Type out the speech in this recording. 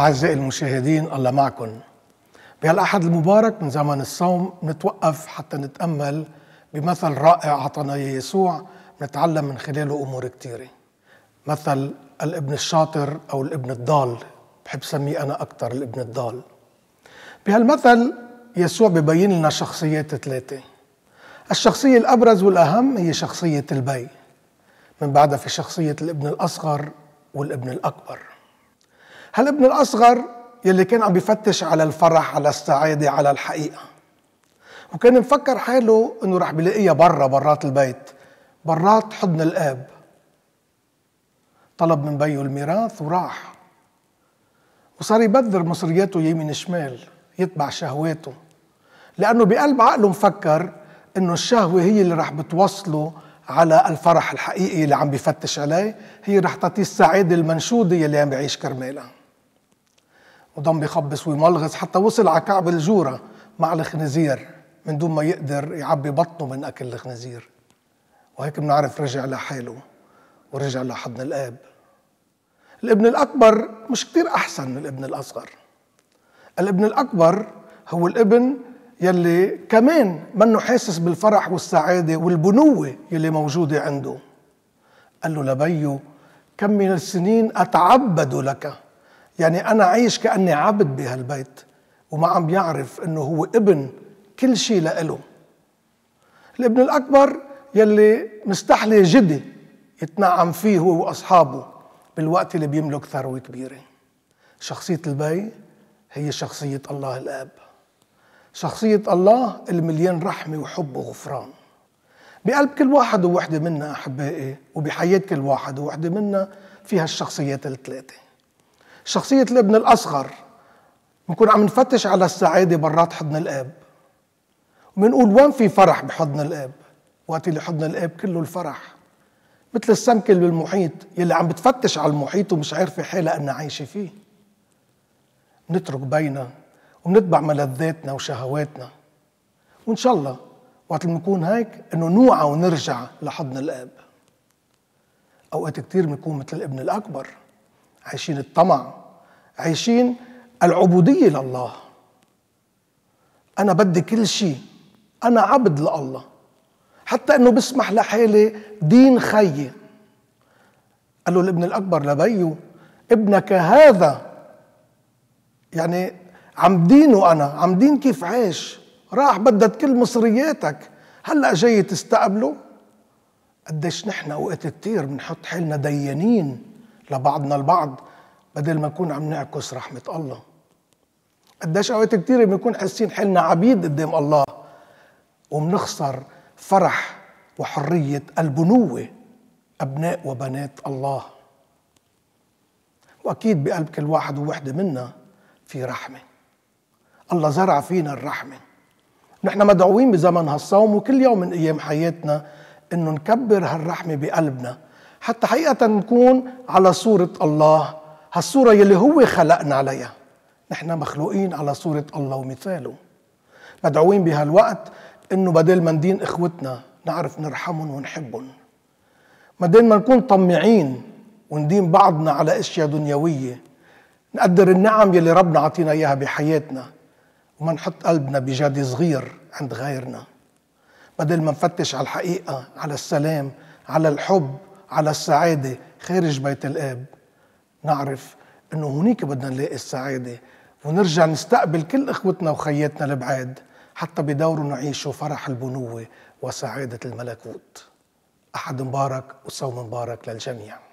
أعزائي المشاهدين، الله معكم. بهالأحد المبارك من زمن الصوم نتوقف حتى نتأمل بمثل رائع عطانا يسوع نتعلم من خلاله أمور كتيرة. مثل الابن الشاطر أو الابن الضال، بحب سميه أنا أكتر الابن الضال. بهالمثل يسوع ببين لنا شخصيات ثلاثة. الشخصية الأبرز والأهم هي شخصية البي، من بعدها في شخصية الابن الأصغر والابن الأكبر. هالابن الأصغر يلي كان عم بيفتش على الفرح، على السعادة، على الحقيقة، وكان مفكر حاله إنه رح بيلاقيها برات البيت، برات حضن الآب. طلب من بيه الميراث وراح، وصار يبذر مصرياته يمين شمال، يتبع شهواته، لأنه بقلب عقله مفكر إنه الشهوة هي اللي رح بتوصله على الفرح الحقيقي اللي عم بيفتش عليه، هي رح تعطيه السعادة المنشودة اللي عم بيعيش كرمالها. وضم بخبص ويملغص حتى وصل على كعب الجورة مع الخنازير من دون ما يقدر يعبي بطنه من أكل الخنازير. وهيك بنعرف رجع لحاله ورجع لحضن الآب. الابن الأكبر مش كتير أحسن من الابن الأصغر. الابن الأكبر هو الابن يلي كمان منه حاسس بالفرح والسعادة والبنوة يلي موجودة عنده. قال له لبيه: كم من السنين أتعبد لك، يعني أنا عايش كأني عبد بهالبيت، وما عم يعرف إنه هو ابن كل شيء لإله. الابن الأكبر يلي مستحلي جدي يتنعم فيه هو وأصحابه بالوقت اللي بيملك ثروة كبيرة. شخصية البي هي شخصية الله الآب، شخصية الله المليان رحمة وحب وغفران. بقلب كل واحد ووحدة منا أحبائي، وبحياة كل واحد ووحدة منا فيها الشخصيات الثلاثة. شخصية الابن الأصغر بنكون عم نفتش على السعادة برات حضن الآب، وبنقول وين في فرح بحضن الآب؟ وقت اللي حضن الآب كله الفرح، مثل السمكة اللي بالمحيط يلي عم بتفتش على المحيط ومش عارفة حالها أنها عايشة فيه. بنترك بينا وبنتبع ملذاتنا وشهواتنا، وإن شاء الله وقت اللي بنكون هيك إنه نوعى ونرجع لحضن الآب. أوقات كتير بنكون مثل الابن الأكبر، عايشين الطمع، عايشين العبودية لله. أنا بدي كل شيء، أنا عبد لله، حتى إنه بسمح لحالي دين خيي. قال له الابن الأكبر لبيه: ابنك هذا، يعني عم دينه، أنا عم دين كيف عايش، راح بدت كل مصرياتك، هلأ جاي تستقبله؟ قديش نحن أوقات كتير بنحط حالنا ديانين لبعضنا البعض بدل ما نكون عم نعكس رحمة الله. قديش أوقات كتير بنكون حاسين حالنا عبيد قدام الله، وبنخسر فرح وحرية البنوة أبناء وبنات الله. وأكيد بقلب كل واحد ووحدة منا في رحمة، الله زرع فينا الرحمة. نحن مدعوين بزمن هالصوم وكل يوم من أيام حياتنا إنه نكبر هالرحمة بقلبنا، حتى حقيقة نكون على صورة الله، هالصورة يلي هو خلقنا عليها. نحن مخلوقين على صورة الله ومثاله، مدعوين بهالوقت إنه بدل ما ندين إخوتنا نعرف نرحمهم ونحبهم، بدل ما نكون طمعين وندين بعضنا على أشياء دنيوية، نقدر النعم يلي ربنا عطينا إياها بحياتنا، وما نحط قلبنا بجدي صغير عند غيرنا. بدل ما نفتش على الحقيقة، على السلام، على الحب، على السعادة خارج بيت الآب، نعرف إنه هنيك بدنا نلاقي السعادة، ونرجع نستقبل كل إخوتنا وخياتنا البعاد، حتى بدوروا نعيشوا فرح البنوة وسعادة الملكوت. أحد مبارك وصوم مبارك للجميع.